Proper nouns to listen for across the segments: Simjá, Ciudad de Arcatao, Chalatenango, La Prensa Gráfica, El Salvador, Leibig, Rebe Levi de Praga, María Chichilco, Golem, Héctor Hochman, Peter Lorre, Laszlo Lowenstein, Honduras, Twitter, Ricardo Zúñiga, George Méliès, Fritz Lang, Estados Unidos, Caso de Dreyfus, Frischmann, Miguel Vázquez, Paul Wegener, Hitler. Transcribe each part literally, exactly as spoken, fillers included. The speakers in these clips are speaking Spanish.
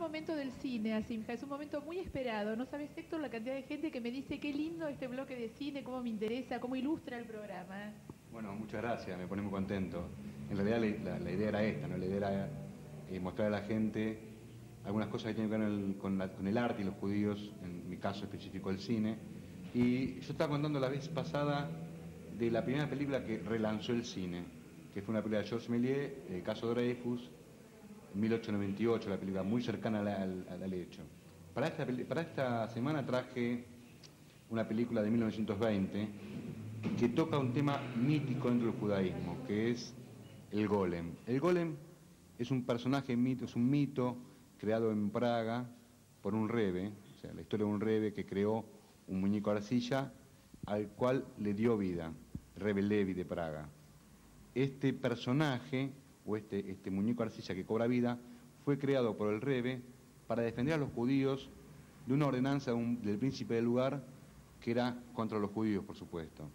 momento del cine, Asimja, es un momento muy esperado. No sabes, Héctor, la cantidad de gente que me dice qué lindo este bloque de cine, cómo me interesa, cómo ilustra el programa. Bueno, muchas gracias, me pone muy contento. En realidad la, la idea era esta, ¿no? La idea era eh, mostrar a la gente algunas cosas que tienen que ver con el, con la, con el arte y los judíos, en mi caso específico el cine. Y yo estaba contando la vez pasada de la primera película que relanzó el cine, que fue una película de George Méliès, eh, Caso de Dreyfus, mil ochocientos noventa y ocho, la película muy cercana al, al, al hecho. Para esta, para esta semana traje una película de mil novecientos veinte que toca un tema mítico dentro del judaísmo, que es el Golem. El Golem es un personaje mito, es un mito creado en Praga por un rebe, o sea, la historia de un rebe que creó un muñeco arcilla al cual le dio vida, Rebe Levi de Praga. Este personaje, o este, este muñeco arcilla que cobra vida, fue creado por el rebe para defender a los judíos de una ordenanza de un, del príncipe del lugar, que era contra los judíos, por supuesto.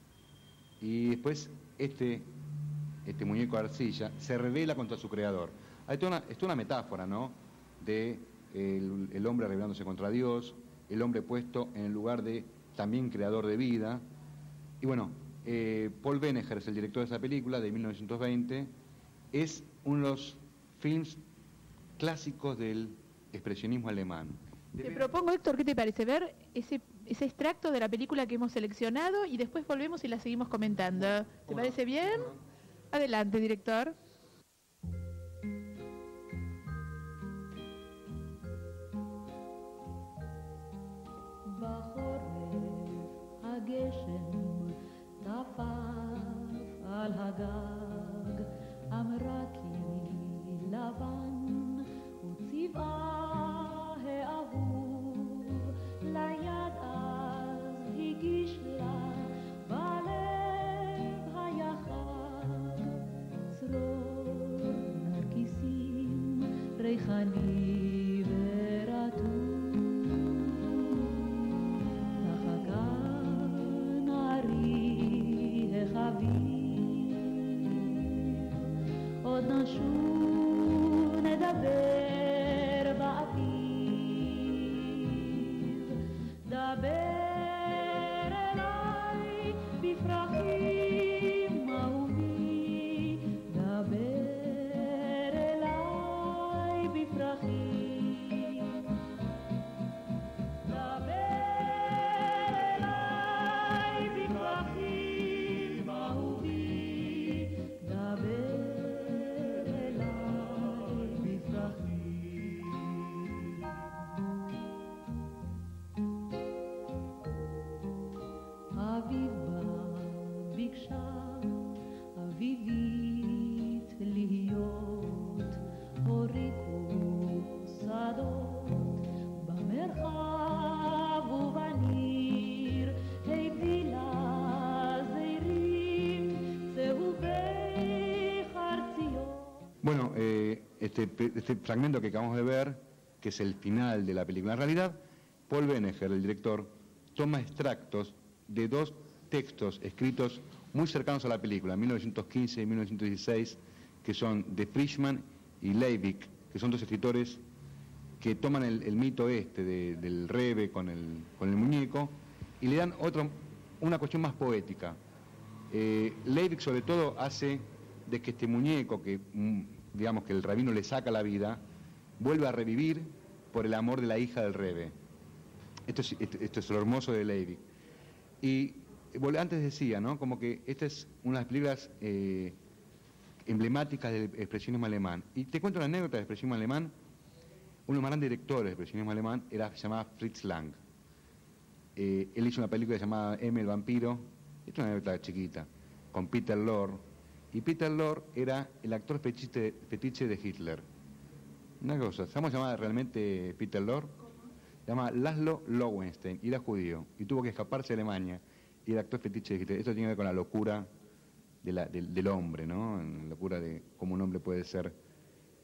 Y después este, este muñeco arcilla se revela contra su creador. Hay toda una, es toda una metáfora, ¿no?, de el, el hombre rebelándose contra Dios, el hombre puesto en el lugar de también creador de vida. Y bueno, eh, Paul Wegener es el director de esa película de mil novecientos veinte. Es uno de los films clásicos del expresionismo alemán. Te propongo, Héctor, ¿qué te parece? Ver ese, ese extracto de la película que hemos seleccionado y después volvemos y la seguimos comentando. Bueno, ¿te bueno, parece bien? Bueno. Adelante, director. אמרתי לבן וצבעה האהוב ליד אז הגיש לה בלב היה חג צרור נרקיסים ריחני ורטוב לחגן נערי החביב עוד נשוב נדבר בעתיד דבר אליי בפרחים אהובי דבר אליי בפרחים דבר אליי בפרחים אהובי דבר אביבית להיות הוריקו שדות במרחב ובניר הבילה זעירים צהובי חרציות. Bueno, eh, este, este fragmento que acabamos de ver, que es el final de la película, en realidad Paul Wegener, el director, toma extractos de dos textos escritos muy cercanos a la película, mil novecientos quince y mil novecientos dieciséis, que son de Frischmann y Leibig, que son dos escritores que toman el, el mito este de, del rebe con el, con el muñeco y le dan otro, una cuestión más poética. Eh, Leibig sobre todo hace de que este muñeco, que digamos que el rabino le saca la vida, vuelva a revivir por el amor de la hija del rebe. Esto es, esto, esto es lo hermoso de Leibig. Y antes decía, ¿no?, como que esta es una de las películas eh, emblemáticas del expresionismo alemán. Y te cuento una anécdota del expresionismo alemán. Uno de los más grandes directores del expresionismo alemán era llamado Fritz Lang. Eh, él hizo una película llamada M, el vampiro. Esta es una anécdota chiquita, con Peter Lorre. Y Peter Lorre era el actor fetiche, fetiche de Hitler. Una cosa, estamos llamados realmente Peter Lorre. Se llama Laszlo Lowenstein y era judío y tuvo que escaparse de Alemania. Y el actor fetiche de Hitler. Esto tiene que ver con la locura de la, de, del hombre, ¿no? La locura de cómo un hombre puede ser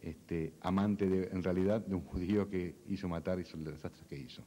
este, amante, de, en realidad, de un judío que hizo matar y hizo los desastres que hizo.